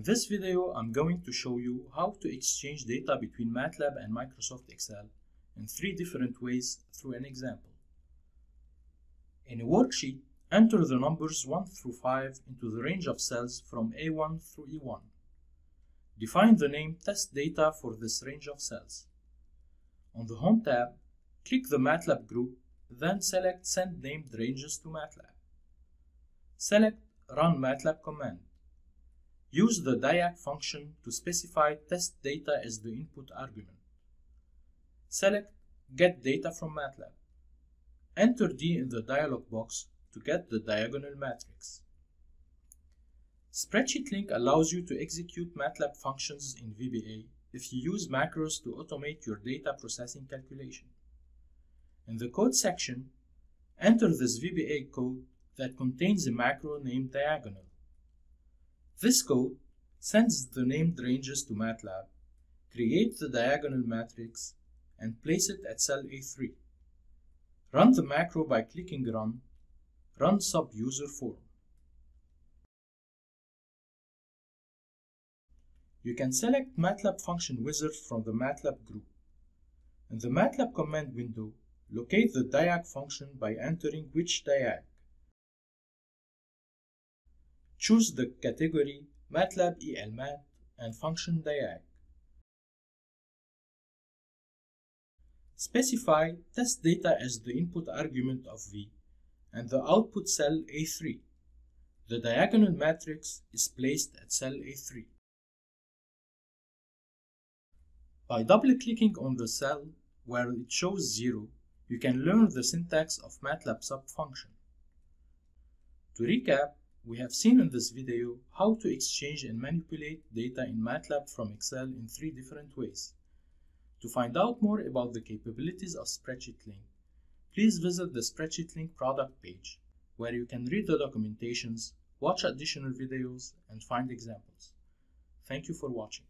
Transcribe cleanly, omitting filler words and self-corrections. In this video, I'm going to show you how to exchange data between MATLAB and Microsoft Excel in three different ways through an example. In a worksheet, enter the numbers 1 through 5 into the range of cells from A1 through E1. Define the name Test Data for this range of cells. On the Home tab, click the MATLAB group, then select Send Named Ranges to MATLAB. Select Run MATLAB command. Use the diag function to specify test data as the input argument. Select Get Data from MATLAB. Enter D in the dialog box to get the diagonal matrix. Spreadsheet Link allows you to execute MATLAB functions in VBA if you use macros to automate your data processing calculation. In the code section, enter this VBA code that contains a macro named diagonal. This code sends the named ranges to MATLAB, creates the diagonal matrix, and place it at cell A3. Run the macro by clicking Run, Run Sub-User Form. You can select MATLAB Function Wizard from the MATLAB group. In the MATLAB command window, locate the diag function by entering which diag. Choose the category MATLAB ELMAT and function diag. Specify test data as the input argument of V and the output cell A3. The diagonal matrix is placed at cell A3. By double-clicking on the cell where it shows 0, you can learn the syntax of MATLAB sub-function. To recap, we have seen in this video how to exchange and manipulate data in MATLAB from Excel in three different ways. To find out more about the capabilities of Spreadsheet Link, please visit the Spreadsheet Link product page, where you can read the documentations, watch additional videos, and find examples. Thank you for watching.